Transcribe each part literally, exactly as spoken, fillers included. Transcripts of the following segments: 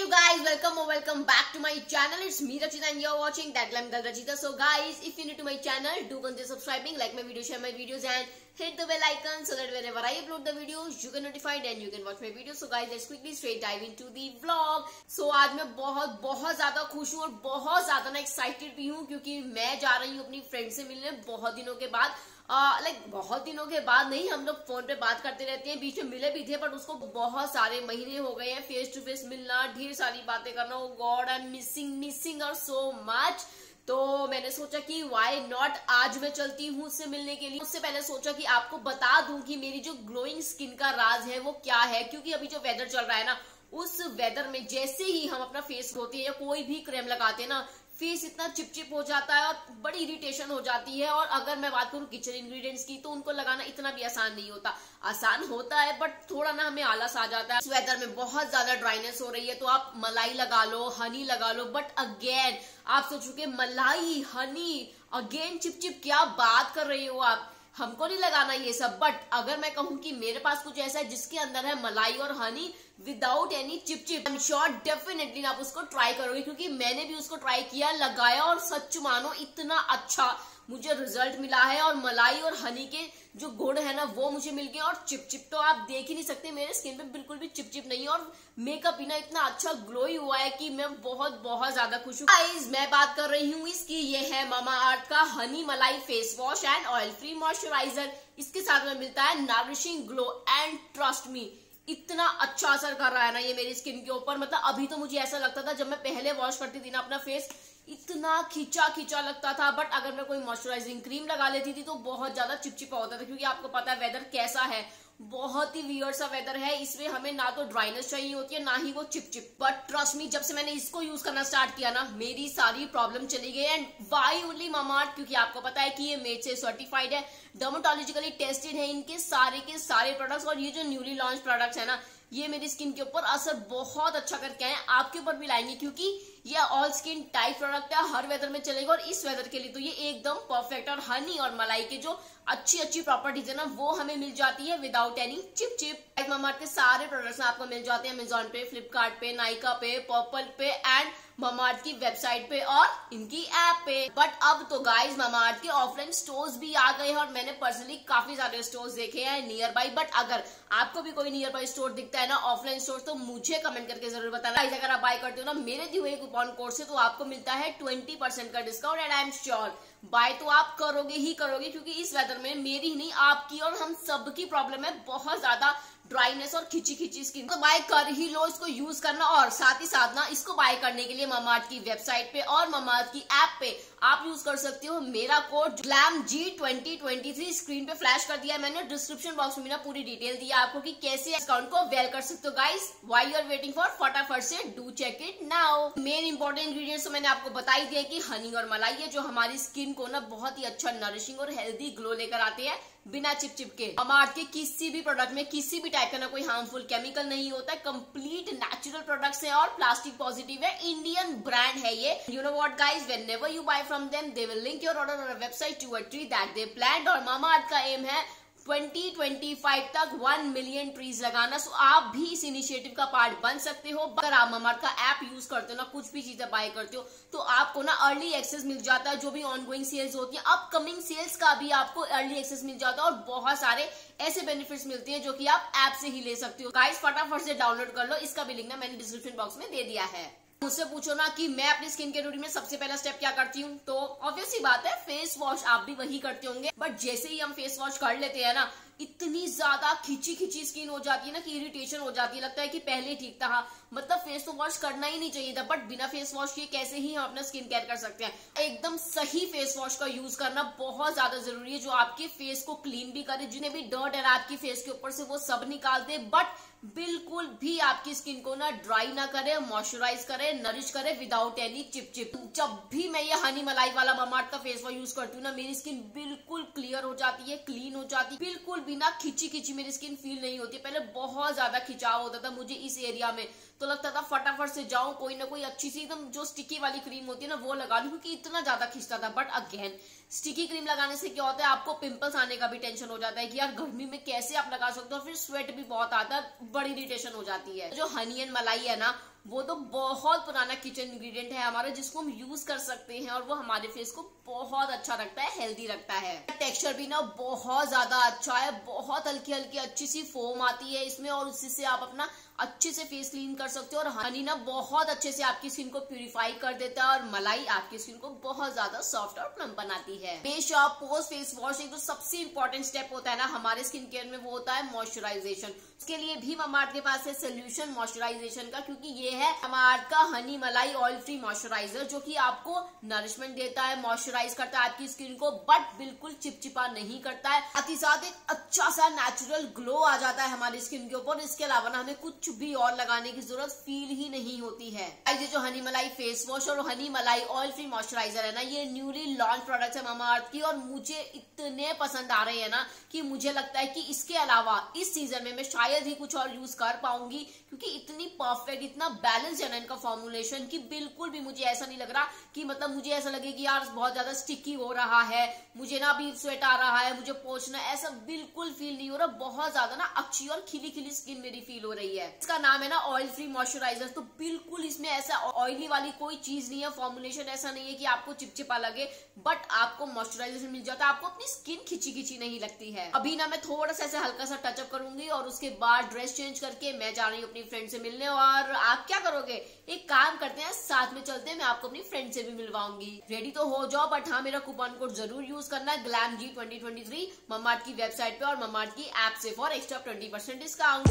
you guys, welcome or welcome back to my channel. It's me Rachita and you're watching That Glam Girl Rachita. So guys, if you're new to my channel, do consider subscribing, like my video, share my videos and hit the bell icon so that whenever I upload the videos, you get notified and you can watch my videos. So guys, let's quickly straight dive into the vlog. So आज मैं बहुत बहुत ज्यादा खुश हूँ और बहुत ज्यादा ना एक्साइटेड भी हूँ क्योंकि मैं जा रही हूँ अपनी फ्रेंड से मिलने बहुत दिनों के बाद. लाइक uh, like, बहुत दिनों के बाद नहीं, हम लोग फोन पे बात करते रहते हैं, बीच में मिले भी थे बट उसको बहुत सारे महीने हो गए हैं फेस टू फेस मिलना, ढेर सारी बातें करना. Oh God I am missing missing और सो मच. तो मैंने सोचा कि वाई नॉट आज मैं चलती हूँ उससे मिलने के लिए. उससे पहले सोचा कि आपको बता दूं कि मेरी जो ग्लोइंग स्किन का राज है वो क्या है, क्योंकि अभी जो वेदर चल रहा है ना, उस वेदर में जैसे ही हम अपना फेस धोते हैं या कोई भी क्रीम लगाते हैं ना, फेस इतना चिपचिप हो जाता है और बड़ी इरिटेशन हो जाती है. और अगर मैं बात करूं किचन इंग्रेडिएंट्स की, तो उनको लगाना इतना भी आसान नहीं होता. आसान होता है बट थोड़ा ना हमें आलस आ जाता है. स्वेदर में बहुत ज्यादा ड्राइनेस हो रही है, तो आप मलाई लगा लो, हनी लगा लो, बट अगेन आप सोचो कि मलाई हनी अगेन चिपचिप, क्या बात कर रही हो आप, हमको नहीं लगाना ये सब. बट अगर मैं कहूँ कि मेरे पास कुछ ऐसा है जिसके अंदर है मलाई और हनी विदाउट एनी चिपचिप, आई एम श्योर डेफिनेटली आप उसको ट्राई करोगे, क्योंकि मैंने भी उसको ट्राई किया, लगाया और सच मानो इतना अच्छा मुझे रिजल्ट मिला है. और मलाई और हनी के जो गुण है ना वो मुझे मिल गए, और चिपचिप तो आप देख ही नहीं सकते, मेरे स्किन पे बिल्कुल भी चिपचिप नहीं है और मेकअप ही ना इतना अच्छा ग्लोई हुआ है कि मैं बहुत बहुत ज्यादा खुश हूँ. गाइस मैं बात कर रही हूँ इसकी, ये है मामाअर्थ का honey malai face wash and oil free moisturiser. इसके साथ में मिलता है nourishing glow and trust me, इतना अच्छा असर कर रहा है ना ये मेरी स्किन के ऊपर. मतलब अभी तो मुझे ऐसा लगता था जब मैं पहले वॉश करती थी ना अपना फेस, इतना खींचा खींचा लगता था, बट अगर मैं कोई मॉइस्चराइजिंग क्रीम लगा लेती थी तो बहुत ज्यादा चिपचिपा होता था, क्योंकि आपको पता है वेदर कैसा है, बहुत ही वियर्ड सा वेदर है, इसमें हमें ना तो ड्राइनेस चाहिए होती है ना ही वो चिपचिप. बट ट्रस्ट मी, जब से मैंने इसको यूज करना स्टार्ट किया ना, मेरी सारी प्रॉब्लम चली गई. एंड वाई ओनली मामाअर्थ, क्योंकि आपको पता है कि ये मेड से सर्टिफाइड है, डर्मेटोलॉजिकली टेस्टेड है इनके सारे के सारे प्रोडक्ट्स. और ये जो न्यूली लॉन्च प्रोडक्ट्स है ना, ये मेरी स्किन के ऊपर असर बहुत अच्छा करके आए, आपके ऊपर भी लाएंगे, क्योंकि ये ऑल स्किन टाइप प्रोडक्ट है, हर वेदर में चलेगा और इस वेदर के लिए तो ये एकदम परफेक्ट. और हनी और मलाई के जो अच्छी अच्छी प्रॉपर्टीज है ना वो हमें मिल जाती है विदाउट एनी चिप चिप. मामाअर्थ के सारे प्रोडक्ट्स आपको मिल जाते हैं अमेजोन पे, फ्लिपकार्ट पे, नाइका पे, पर्पल पे एंड मामाअर्थ की वेबसाइट पे और इनकी ऐप पे. बट अब तो गाइज मामाअर्थ के ऑफलाइन स्टोर्स भी आ गए हैं और मैंने पर्सनली काफी सारे स्टोर्स देखे हैं नियर बाई. बट अगर आपको भी कोई नियर बाई स्टोर दिखता है ना ऑफलाइन स्टोर, तो मुझे कमेंट करके जरूर बताना. अगर आप बाय करते हो ना मेरे दिए हुए कूपन कोड से, तो आपको मिलता है ट्वेंटी परसेंट का discount. And I am sure buy तो आप करोगे ही करोगे, क्योंकि इस वेदर में मेरी नहीं आपकी और हम सबकी प्रॉब्लम है, बहुत ज्यादा ड्राइनेस और खिंची खिंची स्किन. तो बाय कर ही लो, इसको यूज करना. और साथ ही साथ ना इसको बाय करने के लिए मामाअर्थ की वेबसाइट पे और मामाअर्थ की ऐप पे आप यूज कर सकते हो मेरा code glam G twenty twenty three. Screen पे फ्लैश कर दिया मैंने, डिस्क्रिप्शन बॉक्स में ना पूरी डिटेल दिया आपको कि कैसे अकाउंट को वेल कर सकते हो. Guys why you are waiting for, फटाफट से do check it now. Main important ingredients तो मैंने आपको बताई दिया कि हनी और मलाई है जो हमारी स्किन को ना बहुत ही अच्छा नरिशिंग और हेल्दी ग्लो लेकर आते हैं बिना चिपचिप के. मामाअर्थ के किसी भी प्रोडक्ट में किसी भी टाइप का ना कोई हार्मफुल केमिकल नहीं होता है, कंप्लीट नेचुरल प्रोडक्ट्स हैं और प्लास्टिक पॉजिटिव है, इंडियन ब्रांड है ये. You know what guys, whenever you buy from them they will link your order on a website to a tree that they plant. और Mamaearth का aim है twenty twenty five तक one million trees लगाना. So आप भी इस initiative का part बन सकते हो. अगर आप मामाअर्थ का ऐप यूज करते हो ना, कुछ भी चीजें बाय करते हो, तो आपको ना अर्ली एक्सेस मिल जाता है, जो भी ऑनगोइंग सेल्स होती है, अपकमिंग सेल्स का भी आपको अर्ली एक्सेस मिल जाता है और बहुत सारे ऐसे बेनिफिट्स मिलते हैं जो कि आप ऐप से ही ले सकते हो. गाइस फटाफट से डाउनलोड कर लो, इसका भी लिंक ना मैंने डिस्क्रिप्शन बॉक्स में दे दिया है. मुझसे पूछो ना कि मैं अपनी स्किन के रूटीन में सबसे पहला स्टेप क्या करती हूँ, तो ऑब्वियसली बात है फेस वॉश, आप भी वही करते होंगे. बट जैसे ही हम फेस वॉश कर लेते हैं ना, इतनी ज्यादा खिंची खिंची स्किन हो जाती है ना कि इरिटेशन हो जाती है, लगता है कि पहले ठीक था, मतलब फेस तो वॉश करना ही नहीं चाहिए था. बट बिना फेस वॉश के कैसे ही हम अपना स्किन केयर कर सकते हैं. एकदम सही फेस वॉश का यूज करना बहुत ज्यादा जरूरी है, जो आपके फेस को क्लीन भी करे, जिन्हें भी डर्ट है आपकी फेस के ऊपर से वो सब निकाल दे, बट बिल्कुल भी आपकी स्किन को ना ड्राई ना करे, मॉइस्चराइज करे, नरिश करे विदाउट एनी चिपचिप. जब भी मैं ये हनी मलाई वाला मामाअर्थ का फेस वॉश यूज करती हूँ ना, मेरी स्किन बिल्कुल क्लियर हो जाती है, क्लीन हो जाती है, बिल्कुल बिना खिंची खिंची मेरी स्किन फील नहीं होती. पहले बहुत ज्यादा खिंचाव होता था मुझे इस एरिया में, तो लगता था फटाफट से जाऊं कोई ना कोई अच्छी सी एकदम जो स्टिकी वाली क्रीम होती है ना वो लगा लूं, क्योंकि इतना ज्यादा खिंचता था. बट अगेन स्टिकी क्रीम लगाने से क्या होता है, आपको पिंपल्स आने का भी टेंशन हो जाता है कि यार गर्मी में कैसे आप लगा सकते हो, फिर स्वेट भी बहुत आता है, बड़ी इरिटेशन हो जाती है. जो हनी एंड मलाई है ना वो तो बहुत पुराना किचन इंग्रेडिएंट है हमारा, जिसको हम यूज कर सकते हैं और वो हमारे फेस को बहुत अच्छा रखता है, हेल्दी रखता है। टेक्सचर भी ना बहुत ज्यादा अच्छा है, बहुत हल्की हल्की अच्छी सी फोम आती है इसमें और उसी से आप अपना अच्छे से फेस क्लीन कर सकते हो। और हनी ना बहुत अच्छे से आपकी स्किन को प्यूरिफाई कर देता है और मलाई आपकी स्किन को बहुत ज्यादा सॉफ्ट और प्लम बनाती है। बेश आप पोस्ट फेस वॉश, एक तो सबसे इम्पोर्टेंट स्टेप होता है ना हमारे स्किन केयर में, वो होता है मॉइस्चराइजेशन। उसके लिए भी ममार्थ के पास है सोल्यूशन मॉइस्चराइजेशन का, क्योंकि ये है ममार्थ का हनी मलाई ऑयल फ्री मॉइस्चराइजर, जो की आपको नरिशमेंट देता है, मॉइस्चराइज करता है आपकी स्किन को, बट बिल्कुल चिपचिपा नहीं करता है। साथ ही साथ एक अच्छा सा नेचुरल ग्लो आ जाता है हमारी स्किन के ऊपर। इसके अलावा ना हमें कुछ भी और लगाने की जरूरत फील ही नहीं होती है। ये जो हनी मलाई फेस वॉश और हनी मलाई ऑयल फ्री मॉइस्चराइजर है ना, ये न्यूली लॉन्च प्रोडक्ट है ममाअर्थ की और मुझे इतने पसंद आ रहे हैं ना कि मुझे लगता है कि इसके अलावा इस सीजन में मैं शायद ही कुछ और यूज कर पाऊंगी, क्योंकि इतनी परफेक्ट, इतना बैलेंस है ना इनका फॉर्मुलेशन कि बिल्कुल भी मुझे ऐसा नहीं लग रहा कि मतलब मुझे ऐसा लगे कि यार बहुत ज्यादा स्टिकी हो रहा है, मुझे ना अभी स्वेट आ रहा है, मुझे पोंछना, ऐसा बिल्कुल फील नहीं हो रहा। बहुत ज्यादा ना अच्छी और खिली खिली स्किन मेरी फील हो रही है। इसका नाम है ना ऑयल फ्री मॉइस्चराइजर, तो बिल्कुल इसमें ऐसा ऑयली वाली कोई चीज नहीं है, फॉर्मुलेशन ऐसा नहीं है कि आपको चिपचिपा लगे, बट आपको मॉइस्चराइजेशन मिल जाता है, आपको अपनी स्किन खिंची खिंची नहीं लगती है। अभी ना मैं थोड़ा सा ऐसे हल्का सा टचअप करूंगी और उसके बाद ड्रेस चेंज करके मैं जा रही हूँ अपनी फ्रेंड से मिलने। और आप क्या करोगे, एक काम करते हैं, साथ में चलते हैं, मैं आपको अपनी फ्रेंड से भी मिलवाऊंगी। रेडी तो हो जाओ, बट हाँ मेरा कूपन कोड जरूर यूज करना, glam G twenty twenty three, Mamaearth की वेबसाइट पे और ममार्थ की ऐप से for extra twenty percent discount.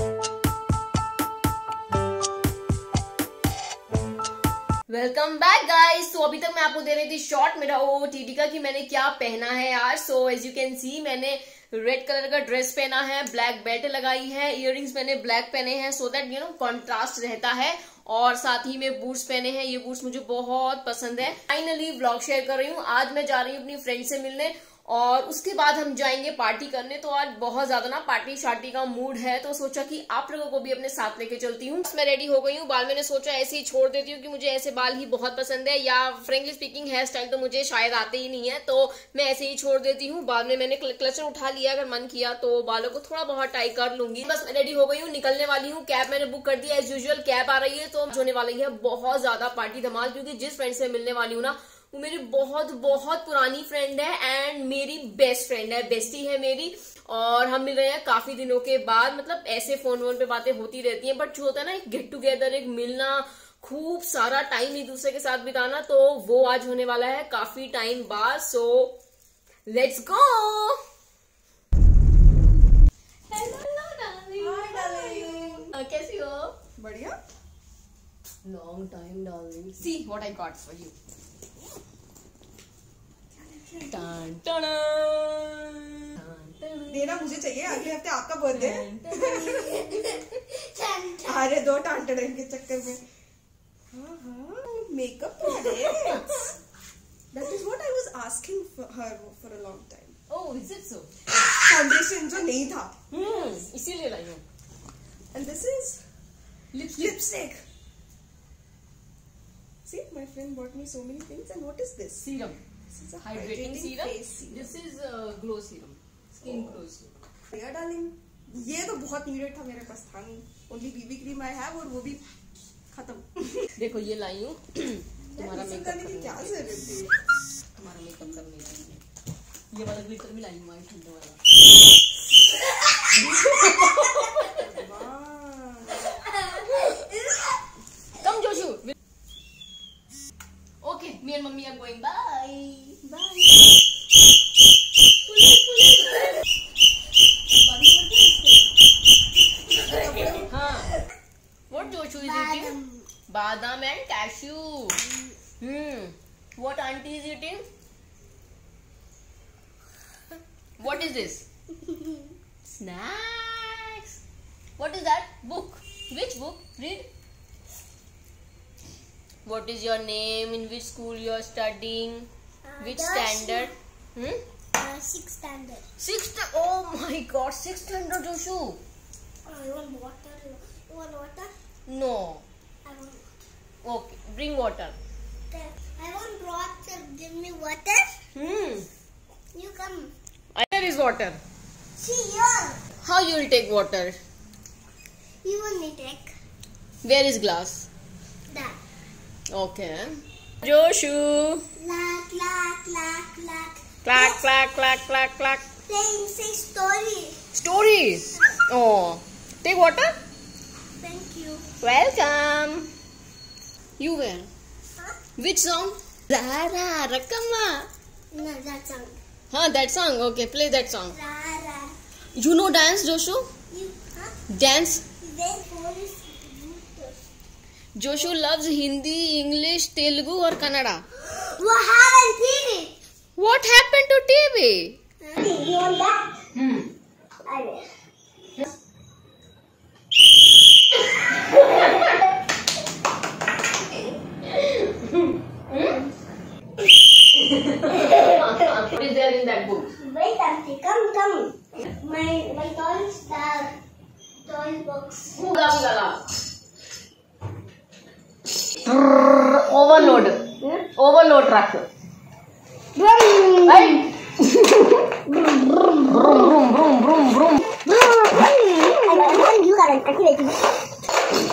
Welcome back guys. तो अभी तक मैं आपको दे रही थी शॉर्ट मेरा ओटीडी का कि मैंने क्या पहना है आज। So as you can see मैंने रेड कलर का ड्रेस पहना है, ब्लैक बेल्ट लगाई है, इयररिंग्स मैंने ब्लैक पहने हैं so that you know contrast रहता है, और साथ ही में बूट्स पहने हैं, ये बूट्स मुझे बहुत पसंद है। फाइनली व्लॉग शेयर कर रही हूँ। आज मैं जा रही हूँ अपनी फ्रेंड से मिलने और उसके बाद हम जाएंगे पार्टी करने। तो आज बहुत ज्यादा ना पार्टी शार्टी का मूड है, तो सोचा कि आप लोगों को भी अपने साथ लेके चलती हूँ। मैं रेडी हो गई हूँ, बाल मैंने सोचा ऐसे ही छोड़ देती हूँ कि मुझे ऐसे बाल ही बहुत पसंद है, या फ्रेंकली स्पीकिंग हेयर स्टाइल तो मुझे शायद आते ही नहीं है, तो मैं ऐसे ही छोड़ देती हूँ। बाद में मैंने क्लचर उठा लिया, अगर मन किया तो बालों को थोड़ा बहुत टाई कर लूंगी। बस मैं रेडी हो गई हूँ, निकलने वाली हूँ। कैब मैंने बुक कर दिया, एज यूजुअल कैब आ रही है, तो होने वाली है बहुत ज्यादा पार्टी धमाल, क्योंकि जिस फ्रेंड से मिलने वाली हूँ ना वो मेरी बहुत बहुत पुरानी फ्रेंड है एंड मेरी बेस्ट फ्रेंड है, बेस्टी है मेरी, और हम मिल रहे हैं काफी दिनों के बाद। मतलब ऐसे फोन वोन पे बातें होती रहती हैं, बट जो होता है ना एक गेट टुगेदर, एक मिलना, खूब सारा टाइम एक दूसरे के साथ बिताना, तो वो आज होने वाला है काफी टाइम बाद। So let's go. कैसी हो? बढ़िया। Long time darling. See what I got for you. देना मुझे चाहिए, अगले हफ्ते आपका बर्थडे। अरे दो टांटड़े के चक्कर में। हाँ हाँ makeup products. That is what I was asking for her for a long time. Oh, is it so? Foundation जो नहीं था। हम्म, इसीलिए लाई हूँ। And this is lipstick. See, my friend bought me so many things, and what is this? Serum. This is a hydrating, hydrating serum. Face serum. This is uh, glow serum. Skin glow serum. Yeah, darling. ये तो बहुत needed था, मेरे पास था नहीं। Only B B cream I have और वो भी खत्म। देखो ये लाई हूँ। तुम्हारा मेकअप करने की क्या जरूरत थी? तुम्हारा मेकअप करने की। ये वाला ग्लिटर भी लाई हूँ, आई ठंडा वाला। कम जोशु। Okay, me and mummy are going. Bye. Bye. हाँ. What Joshua is eating? Badam and cashew. Hmm. What auntie is eating? What is this? Snacks. What is that? Book. Which book? Read. What is your name? In which school you are studying? Uh, which standard? Hmm? Uh, sixth standard. Sixth. Oh my God! Sixth standard, Joshu. Uh, you want water? You want water? No. I want water. Okay, bring water. I want water. Give me water. Hmm. You come. Where is water? Here. How you will take water? You will take. Where is glass? Okay. Joshua. Clack, clack, clack, clack. Clack, clack, clack, clack, clack. Playing say story. Story. Oh. Take water. Thank you. Welcome. You wear. Huh? Which song? Rara Rakama. No, that song. Huh, that song. Okay, play that song. Rara. You know dance, Joshua? You, huh? Dance. Then Polish. Joshua loves Hindi, English, Telugu or Kannada. What happened to T V? What happened to T V? T V on that? Hmm. What is there in that book? Wait, Auntie. Come, come. My, my toy is there. Toy box. Overload. Hmm? Overload truck. Vroom. Right. Vroom, vroom, vroom, vroom, vroom, vroom. I want you current.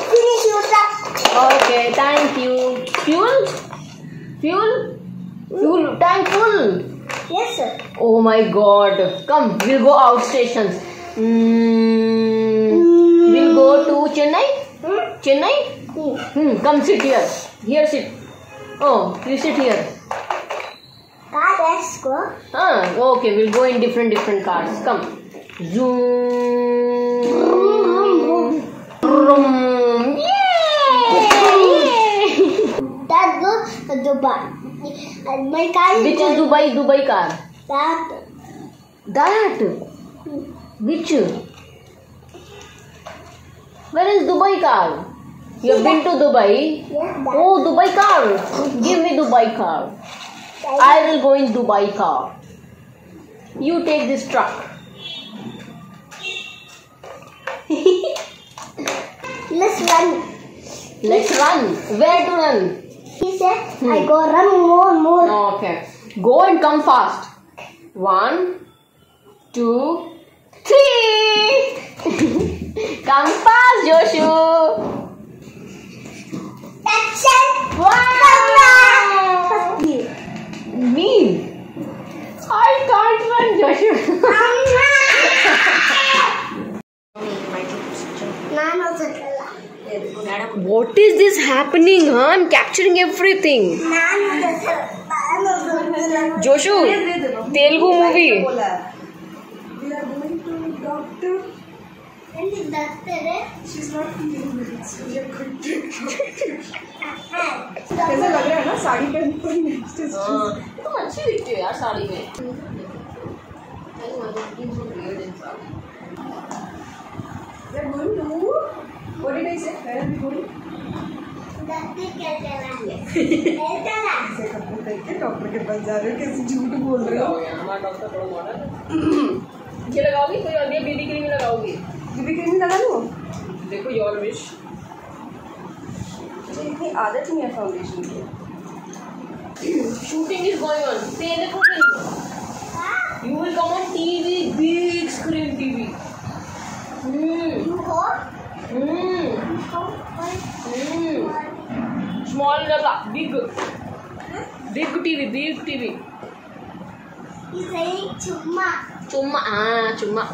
Finish your truck. Okay, thank you. Fuel? Fuel? Fuel? Tank full? Yes, sir. Oh my God. Come, we'll go out stations. Mm. Mm. We'll go to Chennai. Hmm? Chennai? Hmm, come sit here. Here sit. Oh, you sit here. Car, let's go. Ah, okay, we'll go in different different cars. Come. Zoom. Vroom. Yay! That go Dubai. My car is Which is Dubai, Dubai car? That. That? Which? Where is Dubai car? You have been to Dubai? Yeah, oh, Dubai car. Give me Dubai car. I will go in Dubai car. You take this truck. Let's run. Let's run. Where to run? He said, hmm. I go run more and more. Okay. Go and come fast. One, two, three. Come fast, Joshua. Wow. Me? I can't run, Joshua. What is this happening, huh? I'm capturing everything. Joshua, Telugu movie. We are going to doctor. And the doctor, she's not feeling well, so we are going to doctor. कैसा लग रहा है ना साड़ी पहन पर next stage तो अच्छी दिखती है यार साड़ी में यार बोल लो what did I say where are we going doctor क्या चलाएंगे ऐसा ना से कपड़े पहन के डॉक्टर के पास जा रहे हो कैसे झूठ बोल रहे हो हमारा डॉक्टर थोड़ा मॉडर्न ये लगाओगी कोई और बेबी क्रीम लगाओगी बेबी क्रीम लगा लो देखो योर विश इतनी आदत नहीं है फाउंडेशन की shooting is going on television you will come on TV big screen TV small लगा big big TV big TV चुम्मा चुम्मा हाँ चुम्मा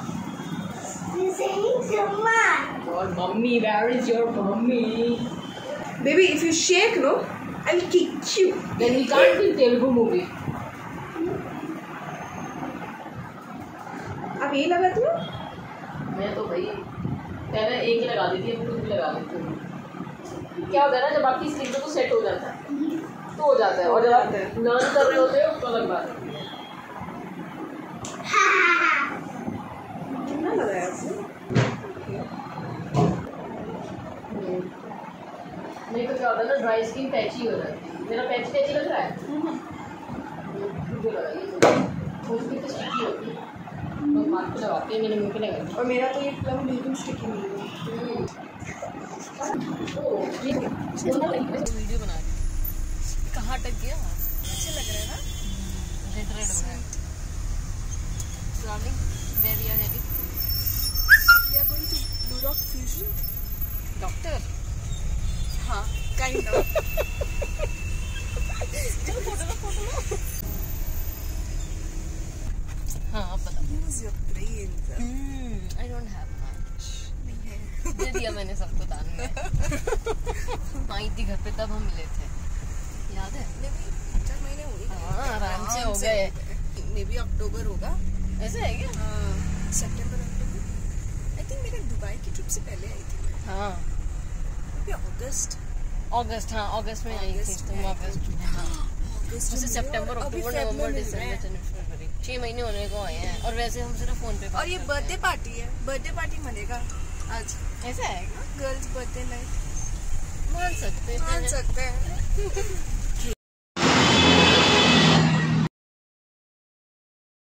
और mummy where is your mummy Baby, if you shake, no, I'll kick you. Then we can't do Telugu movie. अब ये लगा तू? मैं तो भाई पहले एक ही लगा देती है, अब दूसरी लगा देती हूँ। क्या होता है ना जब आपकी स्किन पे कुछ सेट हो जाता है, तो हो जाता है। और जब आप लर्न कर रहे होते हो, तो अलग बात है। कितना लगाया आपने? मेरे को क्या होता है ना ड्राई स्किन पैची हो जाती है मेरा पैची पैची लग रहा है मुझे लगा ये तो उसकी स्टिकी होती है और मार्क लगाते हैं मेरे मुँह पे लगा और मेरा तो ये प्लम बिल्कुल स्टिकी नहीं है वीडियो बना रही कहाँ अटक गया अच्छा लग रहा है ना रेड रेड हो रहा है travelling where we are heading we are going to blue rock fusion doctor Huh, kind of. आपको दान में आई थी घर पे, तब हम मिले थे, याद है? चार महीने हो गए, आराम से हो गए, मे बी अक्टूबर होगा, ऐसा है क्या? हाँ, सितंबर अक्टूबर, आई थिंक मेरे दुबई की ट्रिप से पहले आई थी। हाँ, अगस्त अगस्त हाँ अगस्त में आई थी तुम वापस। हाँ, सितंबर अक्टूबर नवंबर दिसंबर छह महीने होने को आए हैं, और वैसे हम सिर्फ फोन पे बात और ये बर्थडे पार्टी है, बर्थडे पार्टी मनेगा आज, ऐसा है गर्ल्स बर्थडे नाइट मान सकते हैं, मान सकते हैं।